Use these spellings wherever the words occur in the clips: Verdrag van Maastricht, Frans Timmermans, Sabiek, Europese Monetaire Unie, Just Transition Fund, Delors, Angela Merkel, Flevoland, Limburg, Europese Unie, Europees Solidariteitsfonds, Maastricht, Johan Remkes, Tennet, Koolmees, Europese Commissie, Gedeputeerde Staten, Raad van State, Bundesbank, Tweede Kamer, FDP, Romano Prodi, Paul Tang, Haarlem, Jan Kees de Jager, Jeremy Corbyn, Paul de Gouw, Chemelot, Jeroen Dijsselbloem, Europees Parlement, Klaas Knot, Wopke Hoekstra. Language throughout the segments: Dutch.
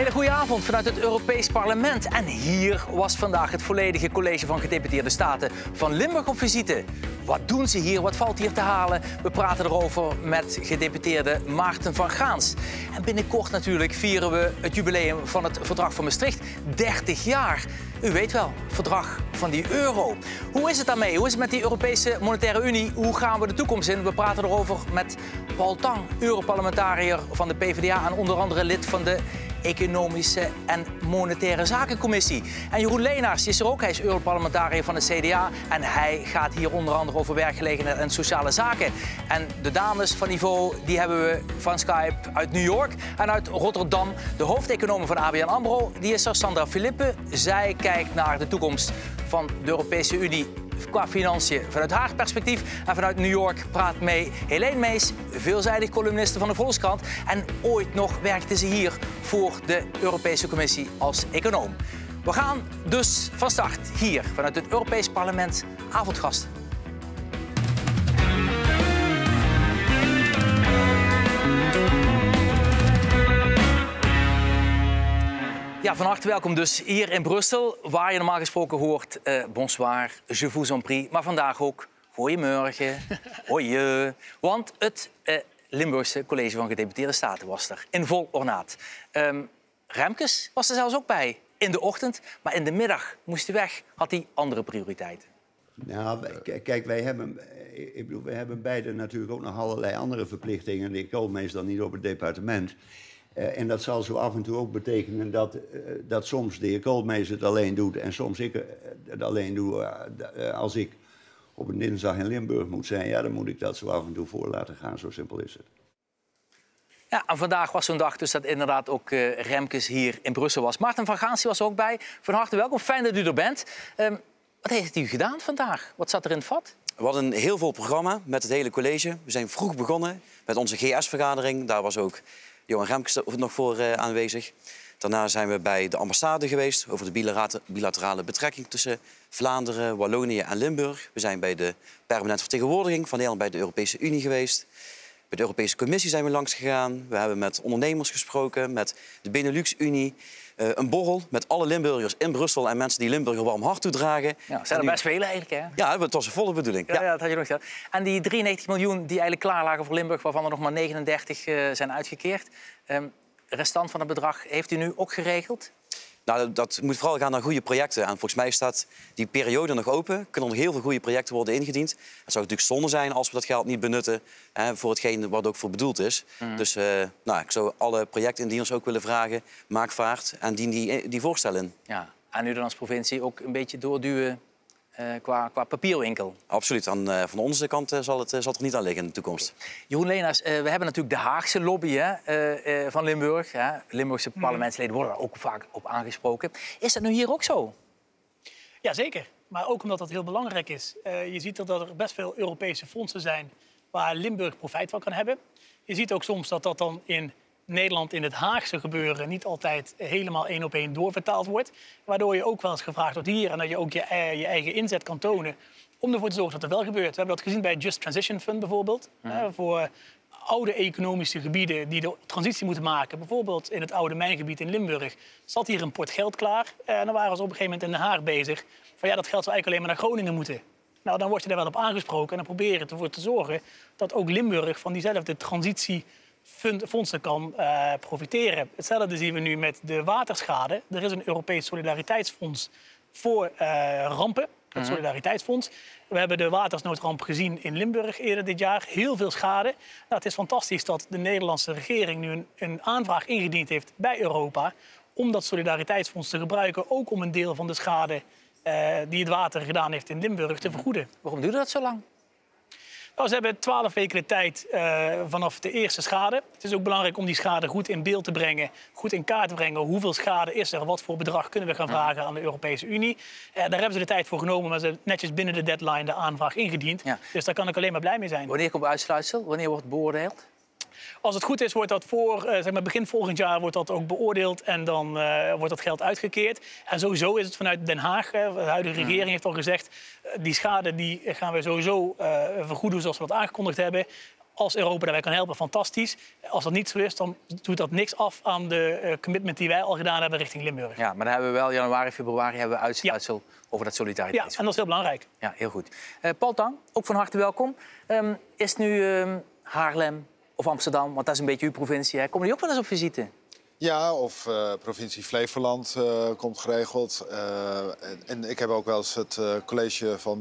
hele goede avond vanuit het Europees Parlement. En hier was vandaag het volledige college van gedeputeerde staten van Limburg op visite. Wat doen ze hier? Wat valt hier te halen? We praten erover met gedeputeerde Maarten van Gaans. En binnenkort natuurlijk vieren we het jubileum van het Verdrag van Maastricht. 30 jaar. U weet wel, verdrag van die euro. Hoe is het daarmee? Hoe is het met die Europese Monetaire Unie? Hoe gaan we de toekomst in? We praten erover met Paul Tang, Europarlementariër van de PvdA en onder andere lid van de Economische en Monetaire Zakencommissie. En Jeroen Lenaers is er ook. Hij is Europarlementariër van de CDA. En hij gaat hier onder andere over werkgelegenheid en sociale zaken. En de dames van niveau, die hebben we van Skype uit New York en uit Rotterdam. De hoofdeconoom van ABN Amro, die is Sassandra Filippe. Zij kijkt naar de toekomst van de Europese Unie qua financiën vanuit haar perspectief. En vanuit New York praat mee Heleen Mees, veelzijdig columniste van de Volkskrant. En ooit nog werkte ze hier voor de Europese Commissie als econoom. We gaan dus van start hier vanuit het Europees Parlement. Avondgast. Ja, van harte welkom dus hier in Brussel, waar je normaal gesproken hoort bonsoir, je vous en prie, maar vandaag ook goeiemorgen, hoi. Want het Limburgse College van Gedeputeerde Staten was er, in vol ornaat. Remkes was er zelfs ook bij, in de ochtend, maar in de middag moest hij weg, had hij andere prioriteiten. Nou, kijk, wij hebben beide natuurlijk ook nog allerlei andere verplichtingen. Ik kom meestal niet op het departement. En dat zal zo af en toe ook betekenen dat soms de heer Koolmees het alleen doet en soms ik het alleen doe. Als ik op een dinsdag in Limburg moet zijn, ja, dan moet ik dat zo af en toe voor laten gaan. Zo simpel is het. Ja, en vandaag was zo'n dag dus dat inderdaad ook Remkes hier in Brussel was. Maarten van Gaans was er ook bij. Van harte welkom, fijn dat u er bent. Wat heeft u gedaan vandaag? Wat zat er in het vat? We hadden een heel vol programma met het hele college. We zijn vroeg begonnen met onze GS-vergadering. Daar was ook Johan Remkes nog voor aanwezig. Daarna zijn we bij de ambassade geweest over de bilaterale betrekking tussen Vlaanderen, Wallonië en Limburg. We zijn bij de permanente vertegenwoordiging van Nederland bij de Europese Unie geweest. Bij de Europese Commissie zijn we langs gegaan. We hebben met ondernemers gesproken, met de Benelux-Unie. Een borrel met alle Limburgers in Brussel en mensen die Limburg een warm hart toedragen. Ja, zijn er best veel eigenlijk, hè? Ja, het was een volle bedoeling. Ja, ja, dat had je nog gezegd. En die 93 miljoen die eigenlijk klaar lagen voor Limburg, waarvan er nog maar 39 zijn uitgekeerd. Restant van het bedrag heeft u nu ook geregeld? Nou, dat moet vooral gaan naar goede projecten. En volgens mij staat die periode nog open. Kunnen nog heel veel goede projecten worden ingediend. Het zou natuurlijk zonde zijn als we dat geld niet benutten voor hetgeen wat ook voor bedoeld is. Mm. Dus ik zou alle projectindieners ook willen vragen, maak vaart en dien die voorstellen in. Ja. En u dan als provincie ook een beetje doorduwen qua papierwinkel? Absoluut. Van onze kant zal het er niet aan liggen in de toekomst. Jeroen Lenaers, we hebben natuurlijk de Haagse lobby van Limburg. Hè. Limburgse parlementsleden worden daar ook vaak op aangesproken. Is dat nu hier ook zo? Jazeker, maar ook omdat dat heel belangrijk is. Je ziet dat er best veel Europese fondsen zijn waar Limburg profijt van kan hebben. Je ziet ook soms dat dat dan in Nederland in het Haagse gebeuren niet altijd helemaal één op één doorvertaald wordt. Waardoor je ook wel eens gevraagd wordt hier en dat je ook je eigen inzet kan tonen om ervoor te zorgen dat er wel gebeurt. We hebben dat gezien bij Just Transition Fund bijvoorbeeld. Mm-hmm. Voor oude economische gebieden die de transitie moeten maken. Bijvoorbeeld in het oude mijngebied in Limburg zat hier een port geld klaar. En dan waren ze op een gegeven moment in Den Haag bezig. Van ja, dat geld zou eigenlijk alleen maar naar Groningen moeten. Nou, dan word je daar wel op aangesproken en dan proberen ervoor te zorgen dat ook Limburg van diezelfde transitie fondsen kan profiteren. Hetzelfde zien we nu met de waterschade. Er is een Europees Solidariteitsfonds voor rampen. Het Solidariteitsfonds. We hebben de watersnoodramp gezien in Limburg eerder dit jaar. Heel veel schade. Nou, het is fantastisch dat de Nederlandse regering nu een aanvraag ingediend heeft bij Europa om dat Solidariteitsfonds te gebruiken, ook om een deel van de schade die het water gedaan heeft in Limburg te vergoeden. Waarom duurde dat zo lang? Nou, ze hebben 12 weken de tijd vanaf de eerste schade. Het is ook belangrijk om die schade goed in beeld te brengen, goed in kaart te brengen. Hoeveel schade is er? Wat voor bedrag kunnen we gaan vragen aan de Europese Unie? Daar hebben ze de tijd voor genomen, maar ze hebben netjes binnen de deadline de aanvraag ingediend. Ja. Dus daar kan ik alleen maar blij mee zijn. Wanneer komt uitsluitsel? Wanneer wordt het beoordeeld? Als het goed is, wordt dat begin volgend jaar wordt dat ook beoordeeld en dan wordt dat geld uitgekeerd. En sowieso is het vanuit Den Haag, de huidige regering heeft al gezegd, die schade die gaan we sowieso vergoeden zoals we dat aangekondigd hebben. Als Europa daarbij kan helpen, fantastisch. Als dat niet zo is, dan doet dat niks af aan de commitment die wij al gedaan hebben richting Limburg. Ja, maar dan hebben we wel januari, februari hebben we uitsluitsel over dat solidariteitsfonds. Ja, en dat is heel belangrijk. Ja, heel goed. Paul Tang, ook van harte welkom. Is nu Haarlem of Amsterdam, want dat is een beetje uw provincie, hè? Komen die ook wel eens op visite? Ja, of provincie Flevoland komt geregeld. En ik heb ook wel eens het college van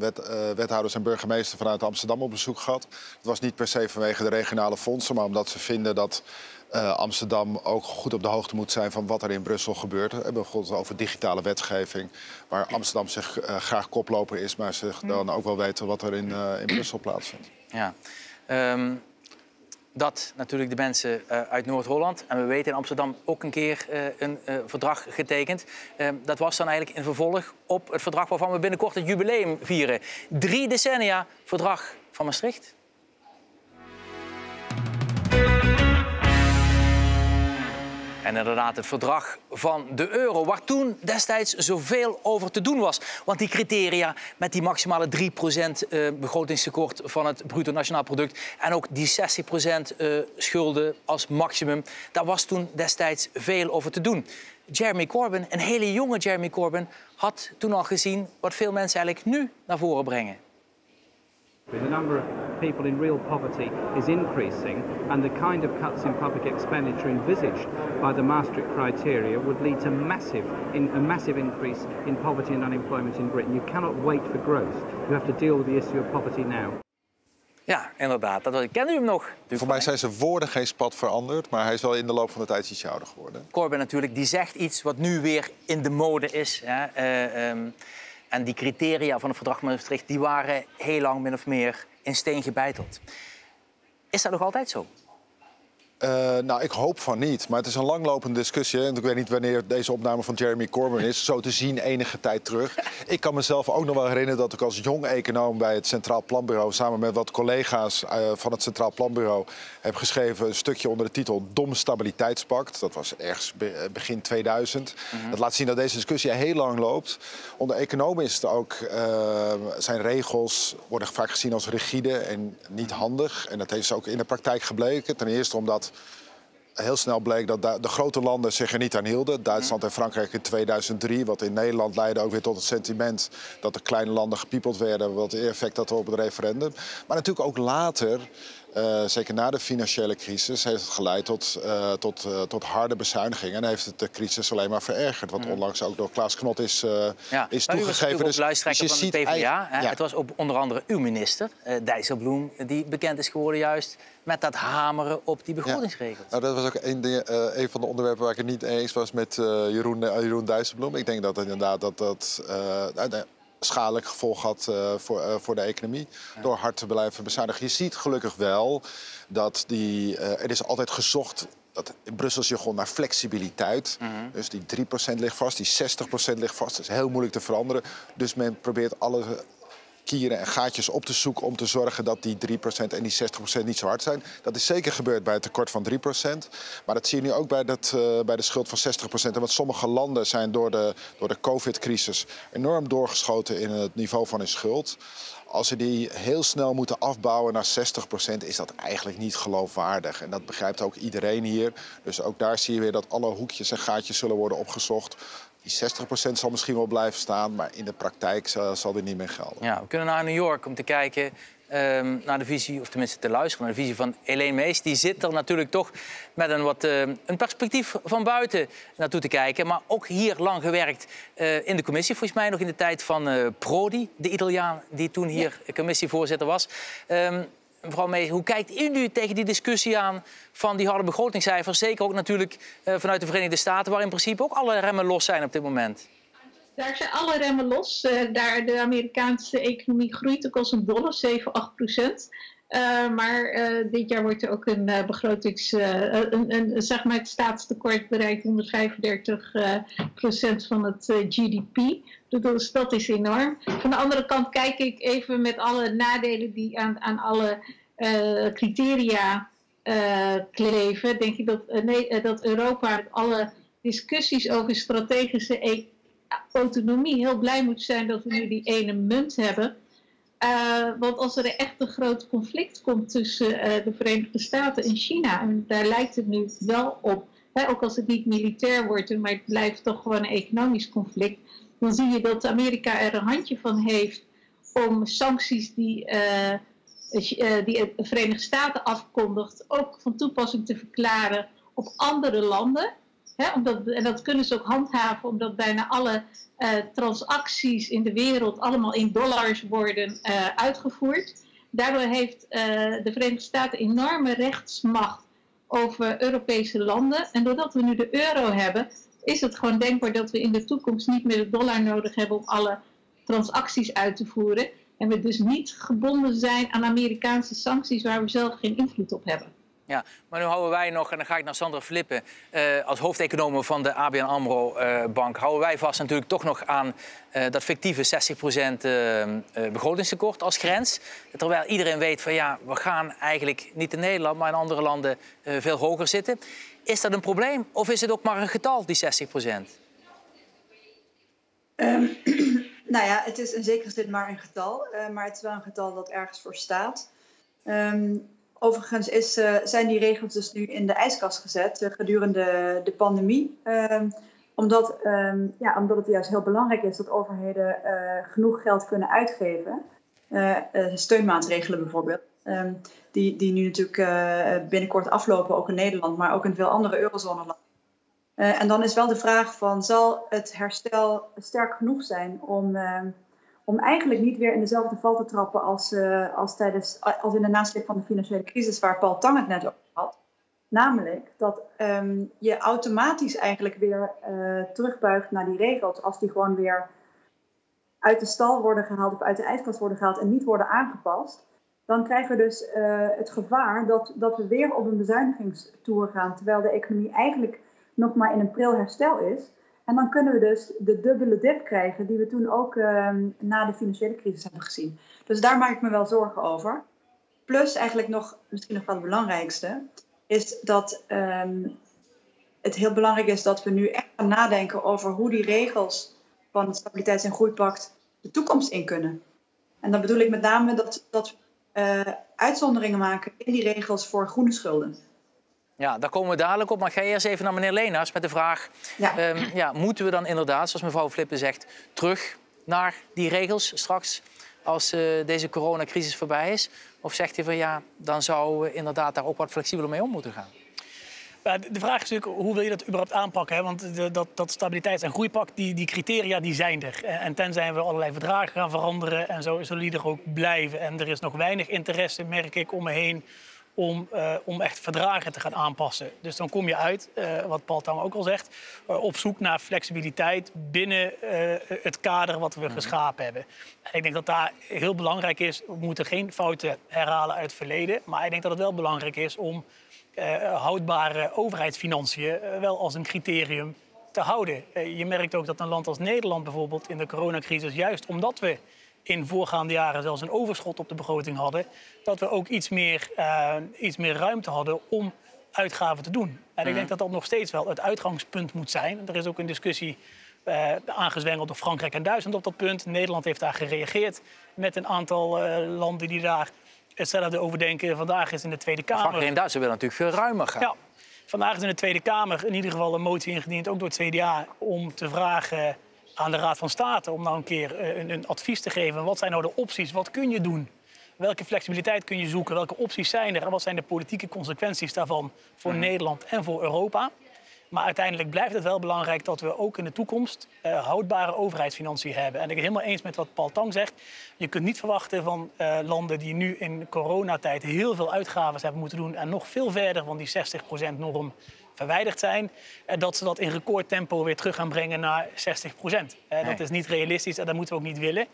wethouders en burgemeester vanuit Amsterdam op bezoek gehad. Het was niet per se vanwege de regionale fondsen, maar omdat ze vinden dat Amsterdam ook goed op de hoogte moet zijn van wat er in Brussel gebeurt. We hebben bijvoorbeeld over digitale wetgeving, waar Amsterdam zich graag koploper is, maar zich dan ook wel weten wat er in Brussel plaatsvindt. Ja. Dat natuurlijk de mensen uit Noord-Holland, en we weten in Amsterdam ook een keer een verdrag getekend. Dat was dan eigenlijk een vervolg op het verdrag waarvan we binnenkort het jubileum vieren. 3 decennia Verdrag van Maastricht. En inderdaad het verdrag van de euro, waar toen destijds zoveel over te doen was. Want die criteria met die maximale 3% begrotingstekort van het Bruto-Nationaal product en ook die 60% schulden als maximum, daar was toen destijds veel over te doen. Jeremy Corbyn, een hele jonge Jeremy Corbyn, had toen al gezien wat veel mensen eigenlijk nu naar voren brengen. The number of people in real poverty is increasing, and the kind of cuts in public expenditure envisaged by the Maastricht criteria would lead to a massive increase in poverty and unemployment in Britain. You cannot wait for growth. You have to deal with the issue of poverty now. Ja, inderdaad. Kende u hem nog? Voor mij zijn zijn woorden geen spat veranderd, maar hij is wel in de loop van de tijd iets ouder geworden. Corbyn natuurlijk, die zegt iets wat nu weer in de mode is. Ja, en die criteria van het verdrag van Maastricht, die waren heel lang min of meer in steen gebeiteld. Is dat nog altijd zo? Nou, ik hoop van niet. Maar het is een langlopende discussie. En ik weet niet wanneer deze opname van Jeremy Corbyn is. Zo te zien enige tijd terug. Ik kan mezelf ook nog wel herinneren dat ik als jong econoom bij het Centraal Planbureau samen met wat collega's van het Centraal Planbureau heb geschreven een stukje onder de titel Dom Stabiliteitspact. Dat was ergens begin 2000. Dat laat zien dat deze discussie heel lang loopt. Onder economen is het ook, zijn regels worden vaak gezien als rigide en niet handig. En dat heeft ook in de praktijk gebleken. Ten eerste omdat heel snel bleek dat de grote landen zich er niet aan hielden. Duitsland en Frankrijk in 2003, wat in Nederland leidde ook weer tot het sentiment dat de kleine landen gepiepeld werden, wat het effect had op het referendum. Maar natuurlijk ook later, zeker na de financiële crisis, heeft het geleid tot harde bezuinigingen. En heeft het de crisis alleen maar verergerd. Wat onlangs ook door Klaas Knot is toegegeven. Dus je ziet PvdA, het was op onder andere uw minister, Dijsselbloem, die bekend is geworden juist met dat hameren op die begrotingsregels. Ja. Nou, dat was ook een van de onderwerpen waar ik het niet eens was met Jeroen Dijsselbloem. Ik denk dat inderdaad dat schadelijk gevolg had voor de economie door hard te blijven bezuinigen. Je ziet gelukkig wel dat er is altijd gezocht. In Brussel is je gewoon naar flexibiliteit. Dus die 3% ligt vast, die 60% ligt vast. Dat is heel moeilijk te veranderen. Dus men probeert alle kieren en gaatjes op te zoeken om te zorgen dat die 3% en die 60% niet zo hard zijn. Dat is zeker gebeurd bij het tekort van 3%. Maar dat zie je nu ook bij de schuld van 60%. En want sommige landen zijn door de COVID-crisis enorm doorgeschoten in het niveau van hun schuld. Als ze die heel snel moeten afbouwen naar 60%, is dat eigenlijk niet geloofwaardig. En dat begrijpt ook iedereen hier. Dus ook daar zie je weer dat alle hoekjes en gaatjes zullen worden opgezocht. Die 60% zal misschien wel blijven staan, maar in de praktijk zal dit niet meer gelden. Ja, we kunnen naar New York om te kijken naar de visie, of tenminste te luisteren naar de visie van Heleen Mees. Die zit er natuurlijk toch met een perspectief van buiten naartoe te kijken. Maar ook hier lang gewerkt in de commissie. Volgens mij nog in de tijd van Prodi, de Italiaan die toen hier commissievoorzitter was. Mevrouw Mees, hoe kijkt u nu tegen die discussie aan van die harde begrotingscijfers? Zeker ook natuurlijk vanuit de Verenigde Staten, waar in principe ook alle remmen los zijn op dit moment. Daar zijn alle remmen los. De Amerikaanse economie groeit ook als een dolle, 7-8%. Maar dit jaar wordt er ook een begrotings... zeg maar het staatstekort bereikt 135% van het GDP. Dus dat is enorm. Van de andere kant kijk ik even met alle nadelen die aan alle criteria kleven. Denk ik dat Europa met alle discussies over strategische autonomie heel blij moet zijn dat we nu die ene munt hebben. Want als er echt een groot conflict komt tussen de Verenigde Staten en China, en daar lijkt het nu wel op, hè, ook als het niet militair wordt, maar het blijft toch gewoon een economisch conflict, dan zie je dat Amerika er een handje van heeft om sancties die de Verenigde Staten afkondigt ook van toepassing te verklaren op andere landen. He, en dat kunnen ze ook handhaven, omdat bijna alle transacties in de wereld allemaal in dollars worden uitgevoerd. Daardoor heeft de Verenigde Staten enorme rechtsmacht over Europese landen. En doordat we nu de euro hebben, is het gewoon denkbaar dat we in de toekomst niet meer de dollar nodig hebben om alle transacties uit te voeren. En we dus niet gebonden zijn aan Amerikaanse sancties waar we zelf geen invloed op hebben. Ja, maar nu houden wij nog, en dan ga ik naar Sassandra Filippe, als hoofdeconoom van de ABN Amro-bank, houden wij vast natuurlijk toch nog aan dat fictieve 60% begrotingstekort als grens. Terwijl iedereen weet van ja, we gaan eigenlijk niet in Nederland, maar in andere landen veel hoger zitten. Is dat een probleem of is het ook maar een getal, die 60%? Nou ja, het is in zekere zin maar een getal, maar het is wel een getal dat ergens voor staat. Overigens zijn die regels dus nu in de ijskast gezet gedurende de pandemie. Omdat het juist heel belangrijk is dat overheden genoeg geld kunnen uitgeven. Steunmaatregelen bijvoorbeeld, die nu natuurlijk binnenkort aflopen, ook in Nederland, maar ook in veel andere eurozonelanden. En dan is wel de vraag van, zal het herstel sterk genoeg zijn om eigenlijk niet weer in dezelfde val te trappen als in de nasleep van de financiële crisis, waar Paul Tang het net over had. Namelijk dat je automatisch eigenlijk weer terugbuigt naar die regels als die gewoon weer uit de stal worden gehaald of uit de ijskast worden gehaald en niet worden aangepast. Dan krijgen we dus het gevaar dat we weer op een bezuinigingstoer gaan, terwijl de economie eigenlijk nog maar in een pril herstel is. En dan kunnen we dus de dubbele dip krijgen die we toen ook na de financiële crisis hebben gezien. Dus daar maak ik me wel zorgen over. Plus eigenlijk misschien nog wel het belangrijkste, is dat het heel belangrijk is dat we nu echt gaan nadenken over hoe die regels van het Stabiliteits- en Groeipact de toekomst in kunnen. En dan bedoel ik met name dat we uitzonderingen maken in die regels voor groene schulden. Ja, daar komen we dadelijk op. Maar ga eerst even naar meneer Lenaers met de vraag... Ja. Moeten we dan inderdaad, zoals mevrouw Filippe zegt, terug naar die regels straks als deze coronacrisis voorbij is? Of zegt hij van ja, dan zou inderdaad daar ook wat flexibeler mee om moeten gaan? De vraag is natuurlijk, hoe wil je dat überhaupt aanpakken? Hè? Want dat stabiliteits- en groeipact, die criteria, die zijn er. En tenzij we allerlei verdragen gaan veranderen en zo zullen die er ook blijven. En er is nog weinig interesse, merk ik, om me heen... Om echt verdragen te gaan aanpassen. Dus dan kom je uit, wat Paul Tang ook al zegt, op zoek naar flexibiliteit binnen het kader wat we geschapen hebben. En ik denk dat daar heel belangrijk is, we moeten geen fouten herhalen uit het verleden, maar ik denk dat het wel belangrijk is om houdbare overheidsfinanciën wel als een criterium te houden. Je merkt ook dat een land als Nederland bijvoorbeeld in de coronacrisis, juist omdat we in voorgaande jaren zelfs een overschot op de begroting hadden... dat we ook iets meer ruimte hadden om uitgaven te doen. En ik denk dat nog steeds wel het uitgangspunt moet zijn. Er is ook een discussie aangezwengeld door Frankrijk en Duitsland op dat punt. Nederland heeft daar gereageerd met een aantal landen die daar hetzelfde over denken. Vandaag is in de Tweede Kamer... Frankrijk en Duitsland willen natuurlijk veel ruimer gaan. Ja, vandaag is in de Tweede Kamer in ieder geval een motie ingediend, ook door het CDA, om te vragen... aan de Raad van State om nou een keer een advies te geven. Wat zijn nou de opties? Wat kun je doen? Welke flexibiliteit kun je zoeken? Welke opties zijn er? En wat zijn de politieke consequenties daarvan voor Nederland en voor Europa? Maar uiteindelijk blijft het wel belangrijk dat we ook in de toekomst houdbare overheidsfinanciën hebben. En ik ben helemaal eens met wat Paul Tang zegt. Je kunt niet verwachten van landen die nu in coronatijd heel veel uitgaven hebben moeten doen en nog veel verder van die 60%-norm verwijderd zijn, dat ze dat in recordtempo weer terug gaan brengen naar 60%. Dat is niet realistisch en dat moeten we ook niet willen.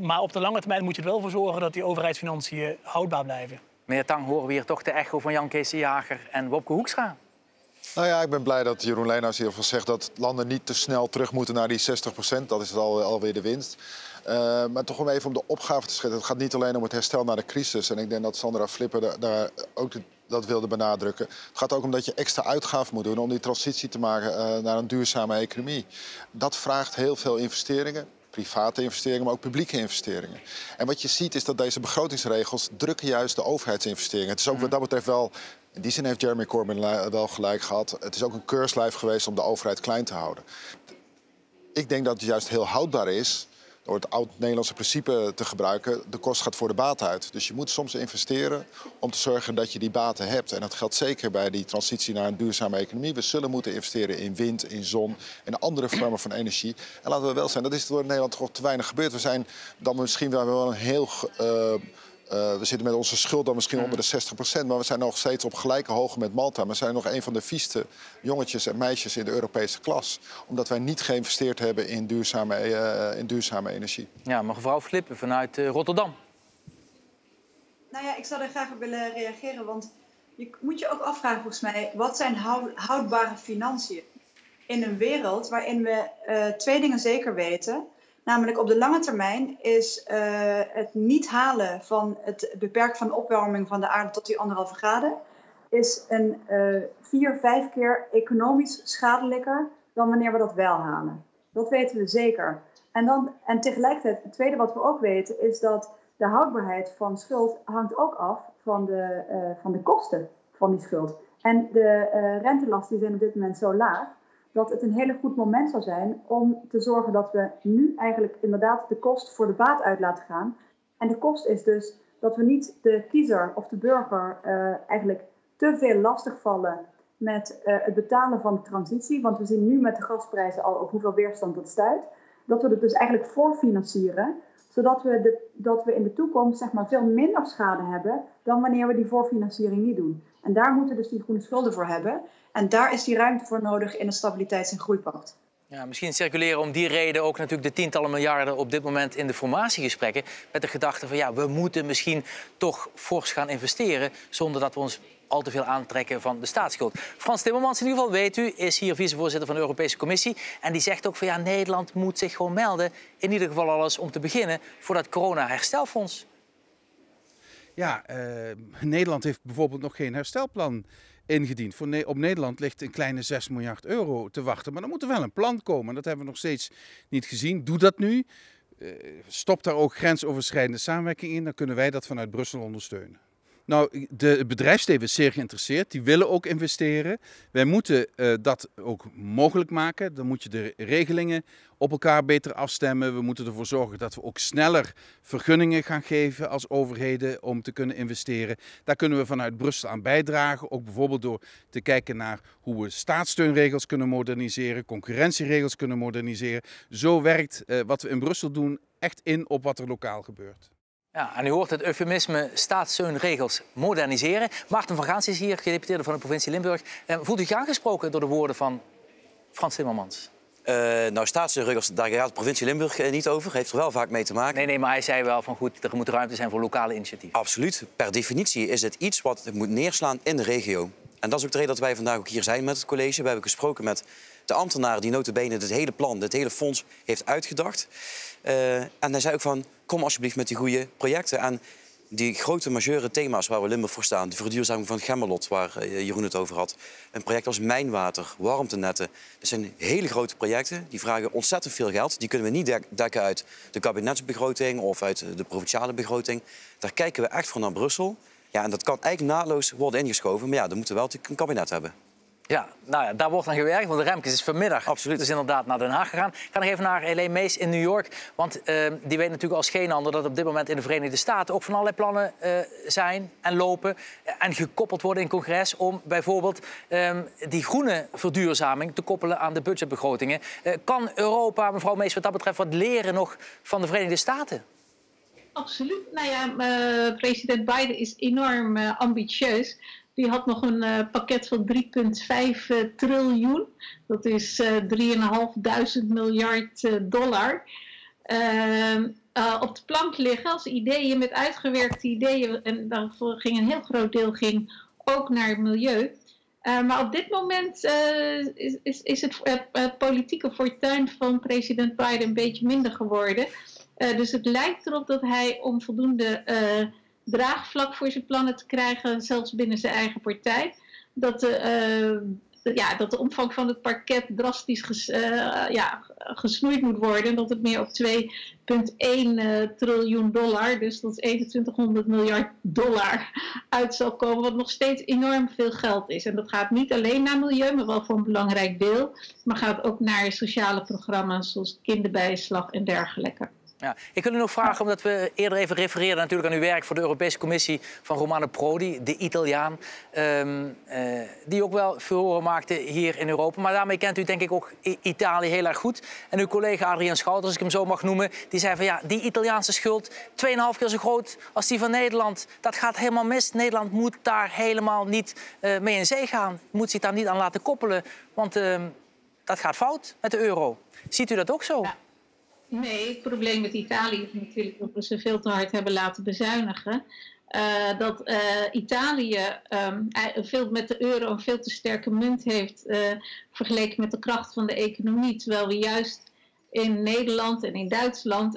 Maar op de lange termijn moet je er wel voor zorgen dat die overheidsfinanciën houdbaar blijven. Meneer Tang, horen we hier toch de echo van Jan Kees de Jager en Wopke Hoekstra? Nou ja, ik ben blij dat Jeroen Lenaers hiervan zegt dat landen niet te snel terug moeten naar die 60%. Dat is alweer de winst. Maar toch om even om de opgave te schetsen. Het gaat niet alleen om het herstel na de crisis. En ik denk dat Sassandra Filippe daar ook dat wilde benadrukken. Het gaat ook om dat je extra uitgaven moet doen om die transitie te maken naar een duurzame economie. Dat vraagt heel veel investeringen. private investeringen, maar ook publieke investeringen. En wat je ziet is dat deze begrotingsregels drukken juist de overheidsinvesteringen. Het is ook wat dat betreft wel... In die zin heeft Jeremy Corbyn wel gelijk gehad. Het is ook een keurslijf geweest om de overheid klein te houden. Ik denk dat het juist heel houdbaar is... door het oud-Nederlandse principe te gebruiken, de kost gaat voor de baat uit. Dus je moet soms investeren om te zorgen dat je die baten hebt. En dat geldt zeker bij die transitie naar een duurzame economie. We zullen moeten investeren in wind, in zon en andere vormen van energie. En laten we wel zijn, dat is door Nederland toch te weinig gebeurd. We zijn dan misschien wel een heel... we zitten met onze schuld dan misschien onder de 60%... maar we zijn nog steeds op gelijke hoogte met Malta. We zijn nog een van de vieste jongetjes en meisjes in de Europese klas. Omdat wij niet geïnvesteerd hebben in duurzame energie. Ja, maar mevrouw Filippe vanuit Rotterdam. Nou ja, ik zou er graag op willen reageren. Want je moet je ook afvragen volgens mij... wat zijn houdbare financiën in een wereld waarin we twee dingen zeker weten... Namelijk op de lange termijn is het niet halen van het beperk van de opwarming van de aarde tot die 1,5 graden... is een 4-5 keer economisch schadelijker dan wanneer we dat wel halen. Dat weten we zeker. En tegelijkertijd, het tweede wat we ook weten is dat de houdbaarheid van schuld hangt ook af van de kosten van die schuld. En de rentelasten zijn op dit moment zo laag... dat het een heel goed moment zou zijn om te zorgen dat we nu eigenlijk inderdaad de kost voor de baat uit laten gaan. En de kost is dus dat we niet de kiezer of de burger eigenlijk te veel lastigvallen met het betalen van de transitie. Want we zien nu met de gasprijzen al op hoeveel weerstand dat stuit. Dat we het dus eigenlijk voorfinancieren, zodat we, dat we in de toekomst zeg maar, veel minder schade hebben dan wanneer we die voorfinanciering niet doen. En daar moeten we dus die groene schulden voor hebben. En daar is die ruimte voor nodig in het Stabiliteits- en Groeipact. Ja, misschien circuleren om die reden ook natuurlijk de tientallen miljarden op dit moment in de formatiegesprekken. Met de gedachte van ja, we moeten misschien toch fors gaan investeren zonder dat we ons al te veel aantrekken van de staatsschuld. Frans Timmermans, in ieder geval weet u, is hier vicevoorzitter van de Europese Commissie. En die zegt ook van ja, Nederland moet zich gewoon melden. In ieder geval alles om te beginnen voor dat corona-herstelfonds. Ja, Nederland heeft bijvoorbeeld nog geen herstelplan ingediend. Op Nederland ligt een kleine 6 miljard euro te wachten. Maar er moet er wel een plan komen. Dat hebben we nog steeds niet gezien. Doe dat nu. Stop daar ook grensoverschrijdende samenwerking in. Dan kunnen wij dat vanuit Brussel ondersteunen. Nou, het bedrijfsleven is zeer geïnteresseerd. Die willen ook investeren. Wij moeten dat ook mogelijk maken. Dan moet je de regelingen op elkaar beter afstemmen. We moeten ervoor zorgen dat we ook sneller vergunningen gaan geven als overheden om te kunnen investeren. Daar kunnen we vanuit Brussel aan bijdragen. Ook bijvoorbeeld door te kijken naar hoe we staatssteunregels kunnen moderniseren, concurrentieregels kunnen moderniseren. Zo werkt wat we in Brussel doen echt in op wat er lokaal gebeurt. Ja, en u hoort het eufemisme staatssteunregels moderniseren. Maarten van Gaans is hier, gedeputeerde van de provincie Limburg. Voelt u zich aangesproken door de woorden van Frans Timmermans? Nou, staatssteunregels, daar gaat de provincie Limburg niet over. Heeft er wel vaak mee te maken. Nee, maar hij zei wel van goed, er moet ruimte zijn voor lokale initiatieven. Absoluut. Per definitie is het iets wat moet neerslaan in de regio. En dat is ook de reden dat wij vandaag ook hier zijn met het college. We hebben gesproken met de ambtenaren die nota bene dit hele plan, dit hele fonds heeft uitgedacht. En hij zei ook van, kom alsjeblieft met die goede projecten. En die grote majeure thema's waar we Limburg voor staan... de verduurzaming van Chemelot, waar Jeroen het over had... een project als mijnwater, warmtenetten. Dat zijn hele grote projecten, die vragen ontzettend veel geld. Die kunnen we niet dekken uit de kabinetsbegroting of uit de provinciale begroting. Daar kijken we echt voor naar Brussel. Ja, en dat kan eigenlijk naadloos worden ingeschoven. Maar ja, dan moeten we wel een kabinet hebben. Ja, nou ja, daar wordt aan gewerkt, want de Remkes is vanmiddag dus inderdaad naar Den Haag gegaan. Ik ga nog even naar Heleen Mees in New York, want die weet natuurlijk als geen ander... dat op dit moment in de Verenigde Staten ook van allerlei plannen zijn en lopen... en gekoppeld worden in congres om bijvoorbeeld die groene verduurzaming... te koppelen aan de budgetbegrotingen. Kan Europa, mevrouw Mees, wat dat betreft wat leren nog van de Verenigde Staten? Absoluut. Nou ja, president Biden is enorm ambitieus... Die had nog een pakket van 3,5 triljoen. Dat is 3.500 miljard dollar. Op de plank liggen als ideeën met uitgewerkte ideeën. En dan ging een heel groot deel ook naar het milieu. Maar op dit moment is het politieke fortuin van president Biden een beetje minder geworden. Dus het lijkt erop dat hij om voldoende... draagvlak voor zijn plannen te krijgen, zelfs binnen zijn eigen partij. Dat de ja, dat de omvang van het pakket drastisch gesnoeid moet worden. En dat het meer op 2,1 triljoen dollar, dus dat is 2100 miljard dollar, uit zal komen. Wat nog steeds enorm veel geld is. En dat gaat niet alleen naar milieu, maar wel voor een belangrijk deel. Maar gaat ook naar sociale programma's zoals kinderbijslag en dergelijke. Ja, ik wil u nog vragen, omdat we eerder even refereerden natuurlijk aan uw werk voor de Europese Commissie van Romano Prodi, de Italiaan, die ook wel furoren maakte hier in Europa. Maar daarmee kent u denk ik ook Italië heel erg goed. En uw collega Adriaan Schout, als ik hem zo mag noemen, die zei van ja, die Italiaanse schuld 2,5 keer zo groot als die van Nederland. Dat gaat helemaal mis. Nederland moet daar helemaal niet mee in zee gaan. Moet zich daar niet aan laten koppelen, want dat gaat fout met de euro. Ziet u dat ook zo? Ja. Nee, het probleem met Italië is natuurlijk dat we ze veel te hard hebben laten bezuinigen. Dat Italië met de euro een veel te sterke munt heeft vergeleken met de kracht van de economie. Terwijl we juist in Nederland en in Duitsland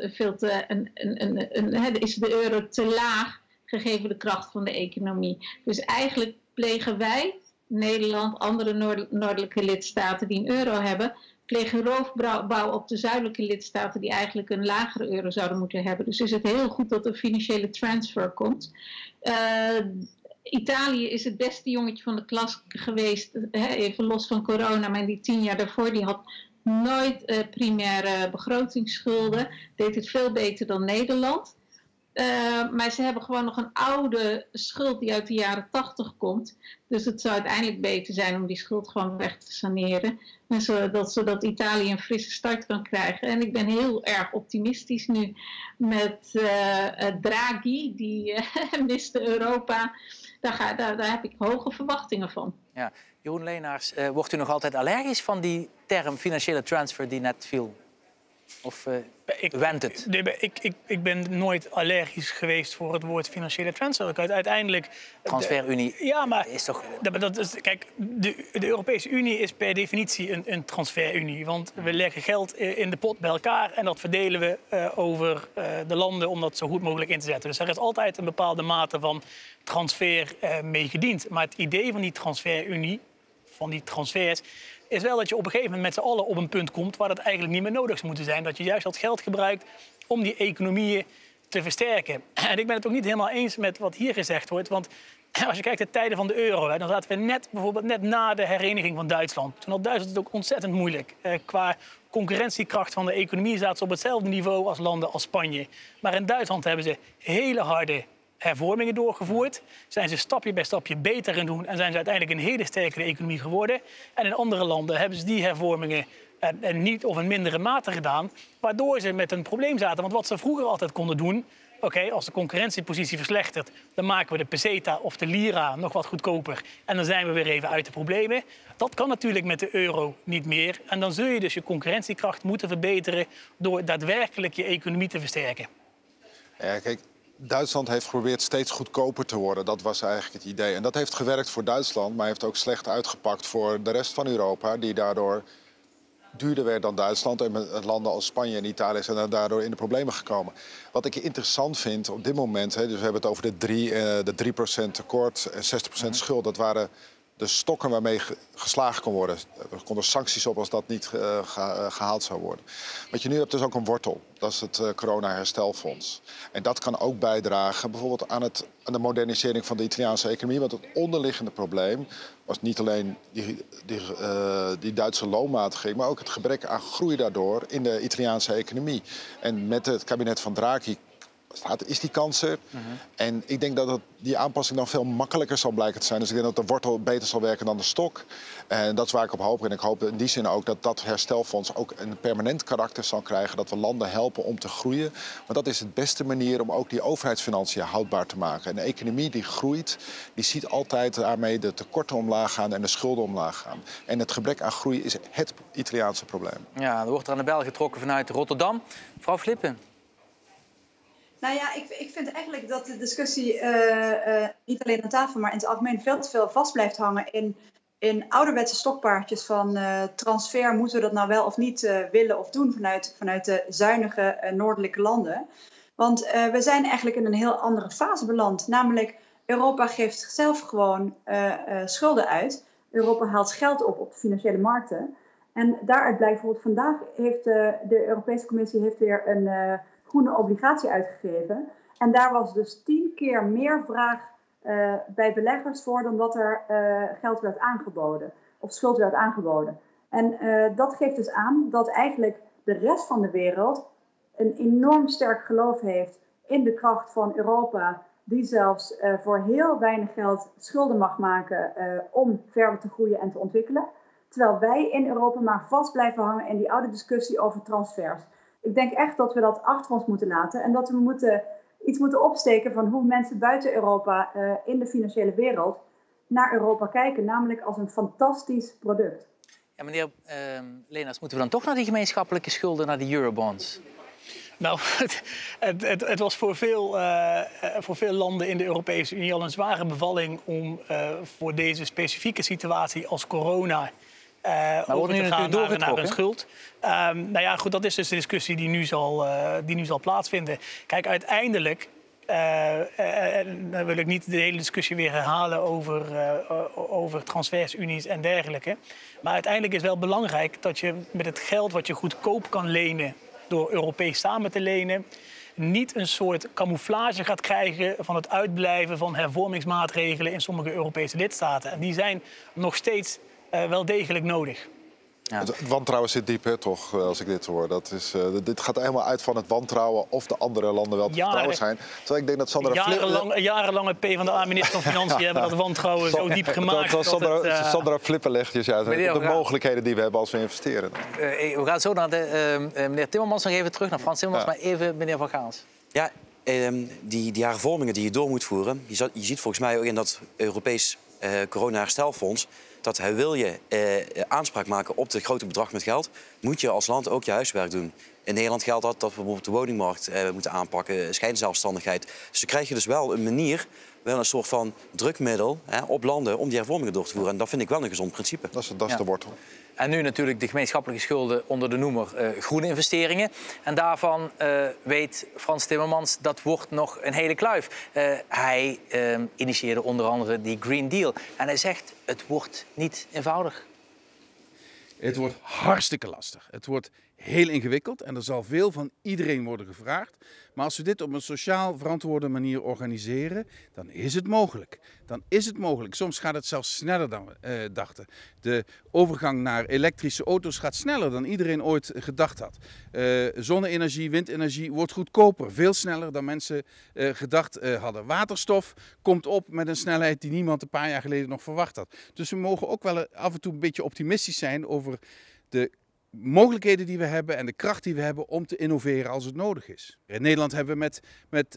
is de euro te laag gegeven de kracht van de economie. Dus eigenlijk plegen wij, Nederland, andere noordelijke lidstaten die een euro hebben, plegen roofbouw op de zuidelijke lidstaten die eigenlijk een lagere euro zouden moeten hebben. Dus is het heel goed dat er financiële transfer komt. Italië is het beste jongetje van de klas geweest, even los van corona, maar die 10 jaar daarvoor, die had nooit primaire begrotingsschulden, deed het veel beter dan Nederland. Maar ze hebben gewoon nog een oude schuld die uit de jaren 80 komt. Dus het zou uiteindelijk beter zijn om die schuld gewoon weg te saneren. En zodat Italië een frisse start kan krijgen. En ik ben heel erg optimistisch nu met Draghi, die miste Europa. Daar heb ik hoge verwachtingen van. Ja. Jeroen Lenaers, wordt u nog altijd allergisch van die term financiële transfer die net viel? Of went het? Ik ben nooit allergisch geweest voor het woord financiële transfer. Uiteindelijk... Transferunie is toch... Kijk, de Europese Unie is per definitie een transferunie. Want we leggen geld in de pot bij elkaar en dat verdelen we over de landen om dat zo goed mogelijk in te zetten. Dus er is altijd een bepaalde mate van transfer mee gediend. Maar het idee van die transferunie, van die transfers, is wel dat je op een gegeven moment met z'n allen op een punt komt waar dat eigenlijk niet meer nodig zou moeten zijn. Dat je juist dat geld gebruikt om die economieën te versterken. En ik ben het ook niet helemaal eens met wat hier gezegd wordt. Want als je kijkt de tijden van de euro, hè, dan zaten we bijvoorbeeld net na de hereniging van Duitsland. Toen had Duitsland het ook ontzettend moeilijk. Qua concurrentiekracht van de economie zaten ze op hetzelfde niveau als landen als Spanje. Maar in Duitsland hebben ze hele harde hervormingen doorgevoerd, zijn ze stapje bij stapje beter gaan doen en zijn ze uiteindelijk een hele sterkere economie geworden. En in andere landen hebben ze die hervormingen niet of in mindere mate gedaan, waardoor ze met een probleem zaten. Want wat ze vroeger altijd konden doen, oké, als de concurrentiepositie verslechtert, dan maken we de peseta of de lira nog wat goedkoper en dan zijn we weer even uit de problemen. Dat kan natuurlijk met de euro niet meer. En dan zul je dus je concurrentiekracht moeten verbeteren door daadwerkelijk je economie te versterken. Ja, kijk. Duitsland heeft geprobeerd steeds goedkoper te worden. Dat was eigenlijk het idee. En dat heeft gewerkt voor Duitsland, maar heeft ook slecht uitgepakt voor de rest van Europa, die daardoor duurder werd dan Duitsland. En landen als Spanje en Italië zijn daardoor in de problemen gekomen. Wat ik interessant vind op dit moment, dus we hebben het over de 3% tekort en 60% schuld. Dat waren de stokken waarmee geslagen kon worden. Er konden sancties op als dat niet gehaald zou worden. Wat je nu hebt is ook een wortel. Dat is het corona-herstelfonds. En dat kan ook bijdragen bijvoorbeeld aan de modernisering van de Italiaanse economie. Want het onderliggende probleem was niet alleen die Duitse loonmatiging, maar ook het gebrek aan groei daardoor in de Italiaanse economie. En met het kabinet van Draghi is die kans er. En ik denk dat die aanpassing dan veel makkelijker zal blijken te zijn. Dus ik denk dat de wortel beter zal werken dan de stok. En dat is waar ik op hoop. En ik hoop in die zin ook dat dat herstelfonds ook een permanent karakter zal krijgen. Dat we landen helpen om te groeien. Want dat is de beste manier om ook die overheidsfinanciën houdbaar te maken. En de economie die groeit, die ziet altijd daarmee de tekorten omlaag gaan en de schulden omlaag gaan. En het gebrek aan groei is het Italiaanse probleem. Ja, er wordt er aan de bel getrokken vanuit Rotterdam. Mevrouw Filippe. Nou ja, ik vind eigenlijk dat de discussie niet alleen aan tafel, maar in het algemeen veel te veel vast blijft hangen in ouderwetse stokpaardjes van transfer. Moeten we dat nou wel of niet willen of doen vanuit de zuinige noordelijke landen? Want we zijn eigenlijk in een heel andere fase beland. Namelijk, Europa geeft zelf gewoon schulden uit. Europa haalt geld op de financiële markten. En daaruit blijkt bijvoorbeeld vandaag heeft de Europese Commissie heeft weer een groene obligatie uitgegeven. En daar was dus 10 keer meer vraag bij beleggers voor dan dat er geld werd aangeboden. Of schuld werd aangeboden. En dat geeft dus aan dat eigenlijk de rest van de wereld een enorm sterk geloof heeft in de kracht van Europa, die zelfs voor heel weinig geld schulden mag maken om verder te groeien en te ontwikkelen. Terwijl wij in Europa maar vast blijven hangen in die oude discussie over transfers. Ik denk echt dat we dat achter ons moeten laten en dat we iets moeten opsteken van hoe mensen buiten Europa in de financiële wereld naar Europa kijken, namelijk als een fantastisch product. Ja, meneer Lenaers, moeten we dan toch naar die gemeenschappelijke schulden, naar die eurobonds? Nou, het was voor veel landen in de Europese Unie al een zware bevalling om voor deze specifieke situatie als corona over te gaan naar een schuld. Nou ja, goed, dat is dus de discussie die nu zal plaatsvinden. Kijk, uiteindelijk dan wil ik niet de hele discussie weer herhalen over transfersunies en dergelijke. Maar uiteindelijk is wel belangrijk dat je met het geld wat je goedkoop kan lenen door Europees samen te lenen, niet een soort camouflage gaat krijgen van het uitblijven van hervormingsmaatregelen in sommige Europese lidstaten. En die zijn nog steeds wel degelijk nodig. Ja. Het wantrouwen zit diep, hè, toch, als ik dit hoor. Dat is, dit gaat helemaal uit van het wantrouwen of de andere landen wel te vertrouwen zijn. Terwijl ik denk dat Sandra jarenlange PvdA-minister van Financiën hebben dat wantrouwen zo diep gemaakt. Sandra Filippe legt je uit de mogelijkheden die we hebben als we investeren. We gaan zo naar meneer Timmermans, nog even terug naar Frans Timmermans, maar even meneer Van Gaans. Ja, die hervormingen die je door moet voeren, je ziet volgens mij ook in dat Europees corona-herstelfonds, dat wil je aanspraak maken op het grote bedrag met geld, moet je als land ook je huiswerk doen. In Nederland geldt dat we bijvoorbeeld de woningmarkt moeten aanpakken, schijnzelfstandigheid. Dus dan krijg je dus wel een manier, wel een soort van drukmiddel op landen om die hervormingen door te voeren. En dat vind ik wel een gezond principe. Dat is de wortel. En nu natuurlijk de gemeenschappelijke schulden onder de noemer groene investeringen. En daarvan weet Frans Timmermans, dat wordt nog een hele kluif. Hij initieerde onder andere die Green Deal. En hij zegt, het wordt niet eenvoudig. Het wordt hartstikke lastig. Het wordt heel ingewikkeld en er zal veel van iedereen worden gevraagd. Maar als we dit op een sociaal verantwoorde manier organiseren, dan is het mogelijk. Dan is het mogelijk. Soms gaat het zelfs sneller dan we dachten. De overgang naar elektrische auto's gaat sneller dan iedereen ooit gedacht had. Zonne-energie, windenergie wordt goedkoper. Veel sneller dan mensen gedacht hadden. Waterstof komt op met een snelheid die niemand een paar jaar geleden nog verwacht had. Dus we mogen ook wel af en toe een beetje optimistisch zijn over de mogelijkheden die we hebben en de kracht die we hebben om te innoveren als het nodig is. In Nederland hebben we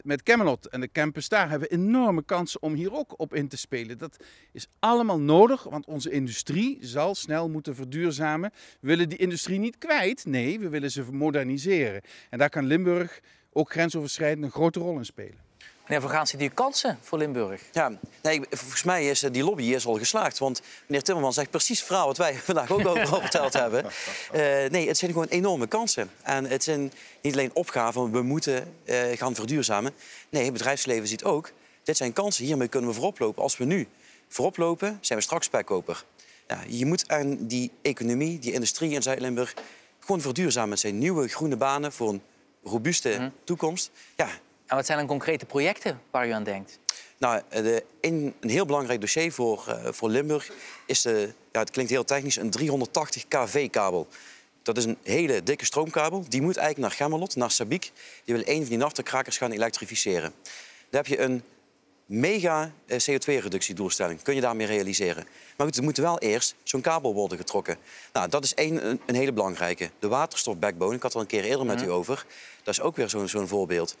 met Chemelot en de campus daar hebben we enorme kansen om hier ook op in te spelen. Dat is allemaal nodig, want onze industrie zal snel moeten verduurzamen. We willen die industrie niet kwijt, nee, we willen ze moderniseren. En daar kan Limburg ook grensoverschrijdend een grote rol in spelen. Meneer Van Gaans, ziet u kansen voor Limburg? Ja, nee, volgens mij is die lobby is al geslaagd. Want meneer Timmermans zegt precies verhaal wat wij vandaag ook overal verteld hebben. Nee, het zijn gewoon enorme kansen. En het zijn niet alleen opgaven, we moeten gaan verduurzamen. Nee, het bedrijfsleven ziet ook, dit zijn kansen, hiermee kunnen we voorop lopen. Als we nu voorop lopen, zijn we straks spekkoper. Ja, je moet aan die economie, die industrie in Zuid-Limburg gewoon verduurzamen. Het zijn nieuwe groene banen voor een robuuste toekomst. Ja. En wat zijn dan concrete projecten waar u aan denkt? Nou, een heel belangrijk dossier voor Limburg is, het klinkt heel technisch, een 380 kV-kabel. Dat is een hele dikke stroomkabel. Die moet eigenlijk naar Chemelot, naar Sabiek. Die wil een van die naftakrakers gaan elektrificeren. Daar heb je een mega CO2-reductiedoelstelling. Kun je daarmee realiseren. Maar goed, er moet wel eerst zo'n kabel worden getrokken. Nou, dat is een hele belangrijke. De waterstofbackbone, ik had er een keer eerder met u over. Dat is ook weer zo'n voorbeeld.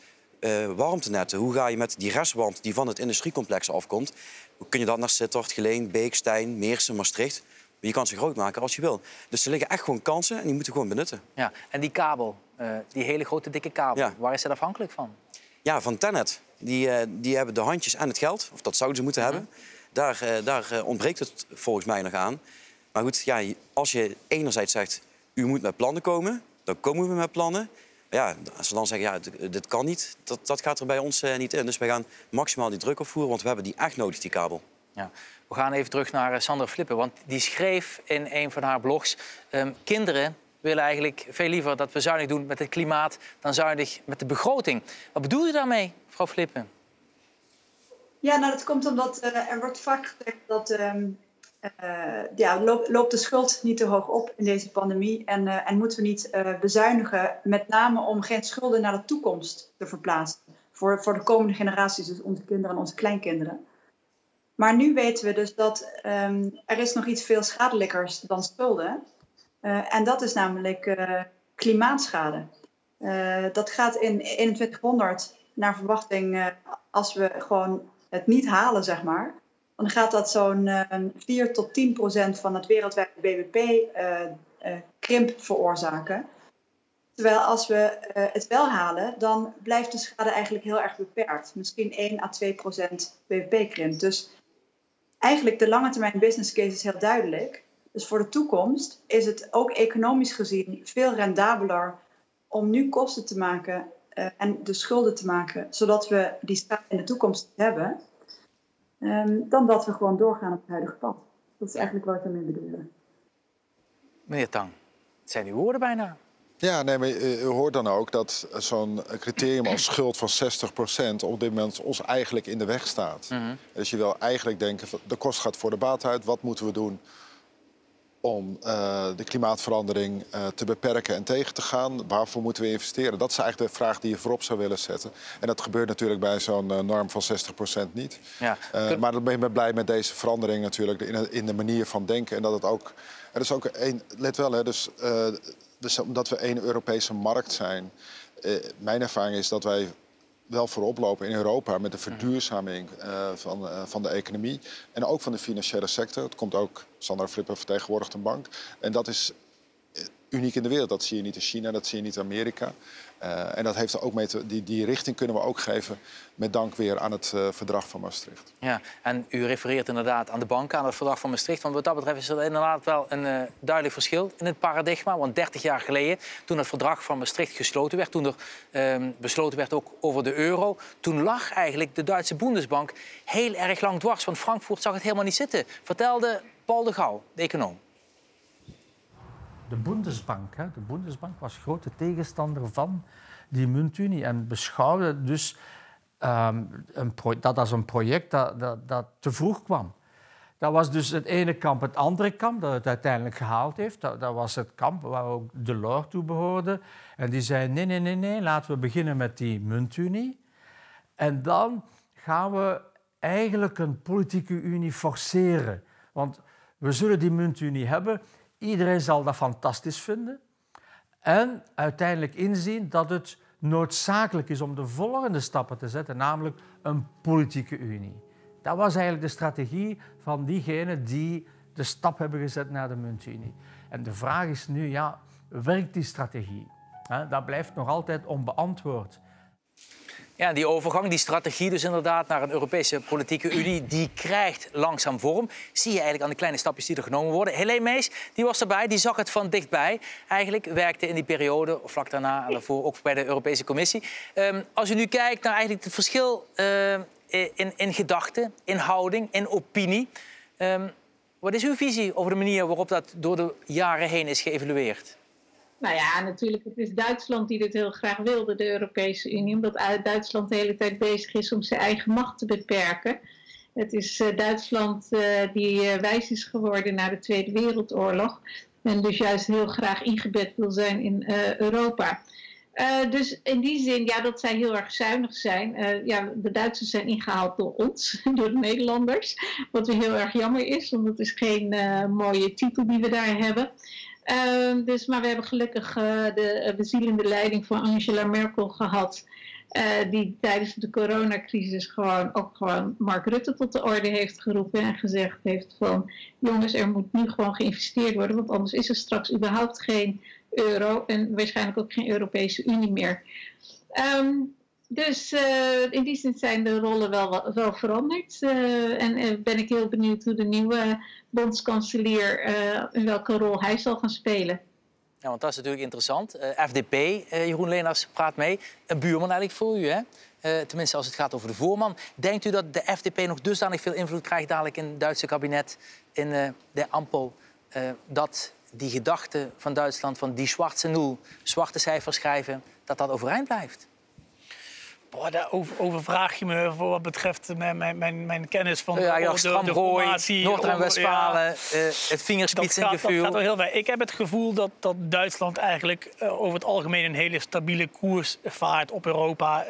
Warmtenetten, hoe ga je met die restwarmte die van het industriecomplex afkomt? Hoe kun je dat naar Sittard, Geleen, Beek, Stein, Meersen, Maastricht? Je kan ze groot maken als je wil. Dus er liggen echt gewoon kansen en die moeten gewoon benutten. Ja, en die kabel, die hele grote dikke kabel, waar is dat afhankelijk van? Ja, van Tennet. Die hebben de handjes en het geld, of dat zouden ze moeten hebben. Daar ontbreekt het volgens mij nog aan. Maar goed, ja, als je enerzijds zegt, u moet met plannen komen, dan komen we met plannen. Ja, als ze dan zeggen, ja, dit kan niet, dat gaat er bij ons niet in. Dus we gaan maximaal die druk opvoeren, want we hebben die echt nodig, die kabel. Ja. We gaan even terug naar Sassandra Filippe, want die schreef in een van haar blogs... kinderen willen eigenlijk veel liever dat we zuinig doen met het klimaat... dan zuinig met de begroting. Wat bedoel je daarmee, mevrouw Filippe? Ja, nou, dat komt omdat er wordt vaak gezegd dat... loopt de schuld niet te hoog op in deze pandemie en moeten we niet bezuinigen, met name om geen schulden naar de toekomst te verplaatsen. Voor de komende generaties, dus onze kinderen en onze kleinkinderen. Maar nu weten we dus dat er is nog iets veel schadelijkers dan schulden. En dat is namelijk klimaatschade. Dat gaat in 2100 naar verwachting, als we gewoon het niet halen, zeg maar. Dan gaat dat zo'n 4 tot 10% van het wereldwijde bbp krimp veroorzaken. Terwijl als we het wel halen, dan blijft de schade eigenlijk heel erg beperkt. Misschien 1 à 2% bbp krimp. Dus eigenlijk de lange termijn business case is heel duidelijk. Dus voor de toekomst is het ook economisch gezien veel rendabeler om nu kosten te maken en de schulden te maken, zodat we die schade in de toekomst hebben... dan dat we gewoon doorgaan op het huidige pad. Dat is eigenlijk wat ik daarmee bedoelde. Meneer Tang, het zijn uw woorden bijna. Ja, nee, maar u hoort dan ook dat zo'n criterium als schuld van 60% op dit moment ons eigenlijk in de weg staat. Mm-hmm. Dus je wil eigenlijk denken, de kost gaat voor de baat uit. Wat moeten we doen om de klimaatverandering te beperken en tegen te gaan? Waarvoor moeten we investeren? Dat is eigenlijk de vraag die je voorop zou willen zetten. En dat gebeurt natuurlijk bij zo'n norm van 60% niet. Ja. Maar dan ben ik blij met deze verandering natuurlijk in de manier van denken. En dat het ook... Er is ook een... Let wel, hè, dus omdat we één Europese markt zijn... mijn ervaring is dat wij... wel voorop lopen in Europa met de verduurzaming van de economie. En ook van de financiële sector. Het komt ook, Sassandra Filippe vertegenwoordigt een bank. En dat is uniek in de wereld. Dat zie je niet in China, dat zie je niet in Amerika. En dat heeft er ook mee die richting kunnen we ook geven met dank weer aan het Verdrag van Maastricht. Ja, en u refereert inderdaad aan de banken, aan het Verdrag van Maastricht. Want wat dat betreft is er inderdaad wel een duidelijk verschil in het paradigma. Want 30 jaar geleden, toen het Verdrag van Maastricht gesloten werd... toen er besloten werd ook over de euro... toen lag eigenlijk de Duitse Bundesbank heel erg lang dwars. Want Frankfurt zag het helemaal niet zitten, vertelde Paul de Gouw, de econoom. De Bundesbank was grote tegenstander van die muntunie en beschouwde dus dat als een project dat te vroeg kwam. Dat was dus het ene kamp, het andere kamp dat het uiteindelijk gehaald heeft. Dat was het kamp waar ook Delors toe behoorde. En die zei nee, laten we beginnen met die muntunie. En dan gaan we eigenlijk een politieke unie forceren. Want we zullen die muntunie hebben... Iedereen zal dat fantastisch vinden en uiteindelijk inzien dat het noodzakelijk is om de volgende stappen te zetten, namelijk een politieke unie. Dat was eigenlijk de strategie van diegenen die de stap hebben gezet naar de muntunie. En de vraag is nu, ja, werkt die strategie? Dat blijft nog altijd onbeantwoord. Ja, die overgang, die strategie dus inderdaad naar een Europese politieke unie... die krijgt langzaam vorm. Zie je eigenlijk aan de kleine stapjes die er genomen worden. Heleen Mees, die was erbij, die zag het van dichtbij. Eigenlijk werkte in die periode, of vlak daarna en daarvoor... ook bij de Europese Commissie. Als u nu kijkt naar eigenlijk het verschil in gedachten, in houding, in opinie... wat is uw visie over de manier waarop dat door de jaren heen is geëvalueerd? Nou ja, natuurlijk, het is Duitsland die dit heel graag wilde, de Europese Unie. Omdat Duitsland de hele tijd bezig is om zijn eigen macht te beperken. Het is Duitsland die wijs is geworden na de Tweede Wereldoorlog. En dus juist heel graag ingebed wil zijn in Europa. Dus in die zin, ja, dat zij heel erg zuinig zijn. Ja, de Duitsers zijn ingehaald door ons, door de Nederlanders. Wat weer heel erg jammer is, want het is geen mooie titel die we daar hebben. Maar we hebben gelukkig de bezielende leiding van Angela Merkel gehad. Die tijdens de coronacrisis ook gewoon Mark Rutte tot de orde heeft geroepen. En gezegd heeft van, jongens, er moet nu gewoon geïnvesteerd worden. Want anders is er straks überhaupt geen euro. En waarschijnlijk ook geen Europese Unie meer. In die zin zijn de rollen wel veranderd. En ben ik heel benieuwd hoe de nieuwe bondskanselier... welke rol hij zal gaan spelen. Ja, want dat is natuurlijk interessant. FDP, Jeroen Lenaers praat mee. Een buurman eigenlijk voor u, hè? Tenminste als het gaat over de voorman. Denkt u dat de FDP nog dusdanig veel invloed krijgt dadelijk in het Duitse kabinet, in de Ampel, dat die gedachte van Duitsland, van die zwarte nul, zwarte cijfers schrijven, dat dat overeind blijft? Boah, daar overvraag je me voor wat betreft mijn kennis van de formatie. Noord- en Westfalen, het vingerspitsengevoel. Dat gaat wel heel ver. Ik heb het gevoel dat Duitsland eigenlijk over het algemeen een hele stabiele koers vaart op Europa.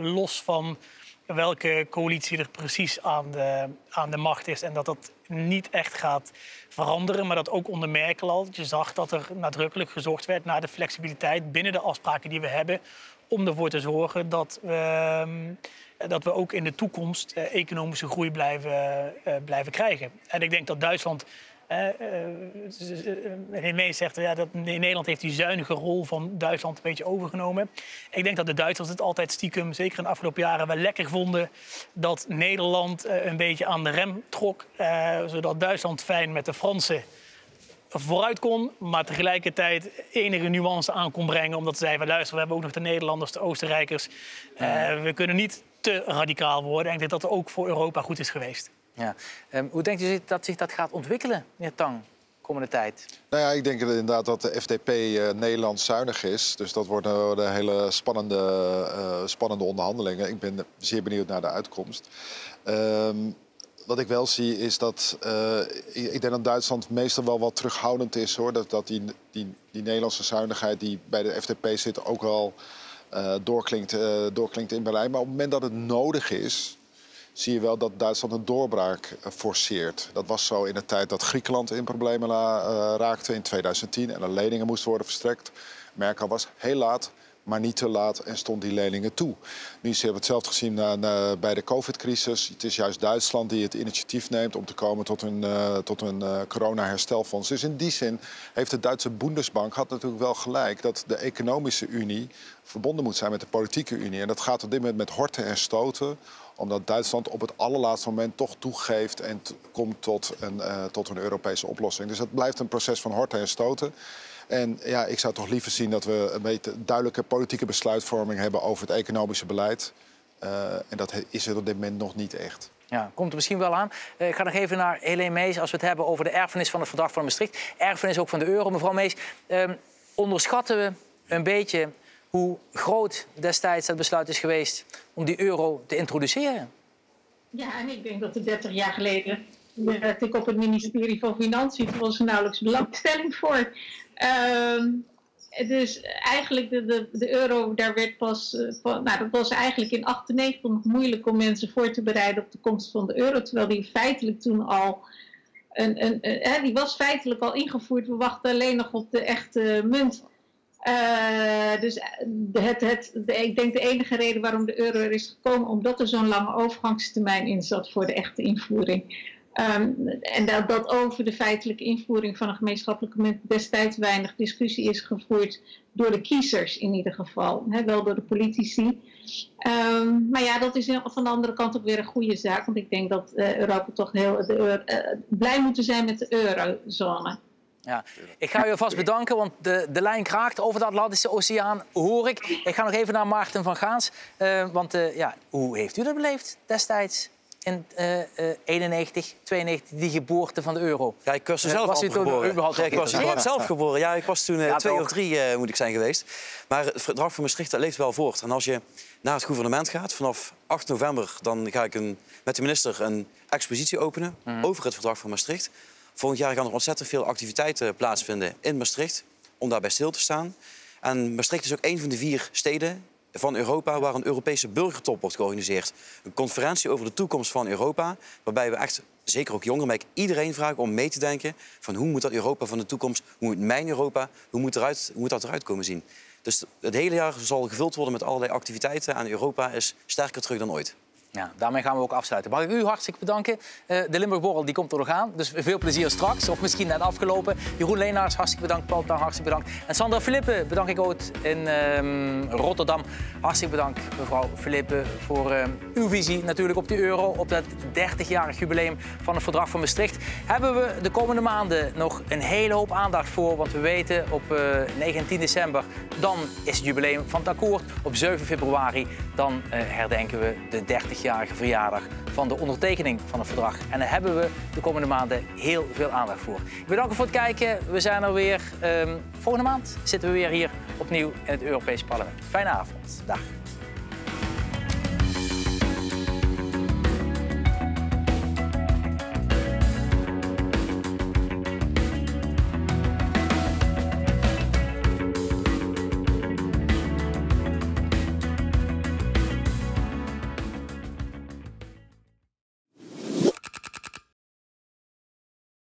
Los van welke coalitie er precies aan de macht is. En dat dat niet echt gaat veranderen. Maar dat ook onder Merkel al. Je zag dat er nadrukkelijk gezocht werd naar de flexibiliteit binnen de afspraken die we hebben, om ervoor te zorgen dat we ook in de toekomst economische groei blijven krijgen. En ik denk dat Duitsland, Heleen Mees zegt, ja, dat in Nederland heeft die zuinige rol van Duitsland een beetje overgenomen. Ik denk dat de Duitsers het altijd stiekem, zeker in de afgelopen jaren, wel lekker vonden dat Nederland een beetje aan de rem trok, zodat Duitsland fijn met de Fransen vooruit kon, maar tegelijkertijd enige nuance aan kon brengen, omdat ze zeiden van luister, we hebben ook nog de Nederlanders, de Oostenrijkers. We kunnen niet te radicaal worden. Ik denk dat dat ook voor Europa goed is geweest. Ja. Hoe denkt u dat zich dat gaat ontwikkelen, meneer Tang, komende tijd? Nou ja, ik denk inderdaad dat de FDP Nederlands zuinig is. Dus dat wordt een hele spannende onderhandelingen. Ik ben zeer benieuwd naar de uitkomst. Wat ik wel zie is dat ik denk dat Duitsland meestal wel wat terughoudend is, hoor. Dat die Nederlandse zuinigheid die bij de FDP zit ook wel doorklinkt in Berlijn. Maar op het moment dat het nodig is, zie je wel dat Duitsland een doorbraak forceert. Dat was zo in de tijd dat Griekenland in problemen raakte in 2010 en er leningen moesten worden verstrekt. Merkel was heel laat, maar niet te laat en stond die leningen toe. Nu hebben we hetzelfde gezien bij de COVID-crisis. Het is juist Duitsland die het initiatief neemt om te komen tot een corona-herstelfonds. Dus in die zin heeft de Duitse Bundesbank natuurlijk wel gelijk dat de economische unie verbonden moet zijn met de politieke unie. En dat gaat op dit moment met horten en stoten, omdat Duitsland op het allerlaatste moment toch toegeeft en komt tot een Europese oplossing. Dus dat blijft een proces van horten en stoten. En ja, ik zou toch liever zien dat we een beetje duidelijke politieke besluitvorming hebben over het economische beleid. En dat is er op dit moment nog niet echt. Ja, komt er misschien wel aan. Ik ga nog even naar Heleen Mees als we het hebben over de erfenis van het Verdrag van Maastricht. Erfenis ook van de euro. Mevrouw Mees, onderschatten we een beetje hoe groot destijds dat besluit is geweest om die euro te introduceren? Ja, en ik denk dat er 30 jaar geleden werd ik op het ministerie van Financiën, toen was er nauwelijks belangstelling voor. Dus eigenlijk de euro, daar werd pas nou, dat was eigenlijk in 1998 nog moeilijk om mensen voor te bereiden op de komst van de euro, terwijl die feitelijk toen al die was feitelijk al ingevoerd. We wachten alleen nog op de echte munt. Dus ik denk de enige reden waarom de euro er is gekomen, omdat er zo'n lange overgangstermijn in zat voor de echte invoering. En dat over de feitelijke invoering van een gemeenschappelijke munt destijds weinig discussie is gevoerd door de kiezers in ieder geval, hè, wel door de politici. Maar ja, dat is van de andere kant ook weer een goede zaak, want ik denk dat Europa toch heel blij moet zijn met de eurozone. Ja. Ik ga u alvast bedanken, want de lijn kraakt over de Atlantische Oceaan, hoor ik. Ik ga nog even naar Maarten van Gaans, want ja, hoe heeft u dat beleefd destijds? In 91, 92, die geboorte van de euro. Ja, ik was er zelf geboren. Ja, ik was toen 2 of 3 moet ik zijn geweest. Maar het Verdrag van Maastricht leeft wel voort. En als je naar het gouvernement gaat, vanaf 8 november... dan ga ik met de minister een expositie openen over het Verdrag van Maastricht. Volgend jaar gaan er ontzettend veel activiteiten plaatsvinden in Maastricht, om daarbij stil te staan. En Maastricht is ook een van de 4 steden van Europa waar een Europese burgertop wordt georganiseerd. Een conferentie over de toekomst van Europa, waarbij we echt, zeker ook jongeren, maar iedereen vragen om mee te denken van hoe moet dat Europa van de toekomst, hoe moet mijn Europa, hoe moet dat eruit komen zien. Dus het hele jaar zal gevuld worden met allerlei activiteiten en Europa is sterker terug dan ooit. Ja, daarmee gaan we ook afsluiten. Mag ik u hartstikke bedanken. De Limburg-borrel komt er nog aan, dus veel plezier straks. Of misschien net afgelopen. Jeroen Lenaers, hartstikke bedankt. Paul Tang, hartstikke bedankt. En Sassandra Filippe, bedank ik ook in Rotterdam. Hartstikke bedankt, mevrouw Filippe, voor uw visie natuurlijk op de euro. Op dat 30-jarig jubileum van het Verdrag van Maastricht. Hebben we de komende maanden nog een hele hoop aandacht voor. Want we weten, op 19 december, dan is het jubileum van het akkoord. Op 7 februari, dan herdenken we de 30-jarige verjaardag van de ondertekening van het verdrag. En daar hebben we de komende maanden heel veel aandacht voor. Ik bedank u voor het kijken. We zijn er weer. Volgende maand zitten we weer hier opnieuw in het Europees Parlement. Fijne avond. Dag.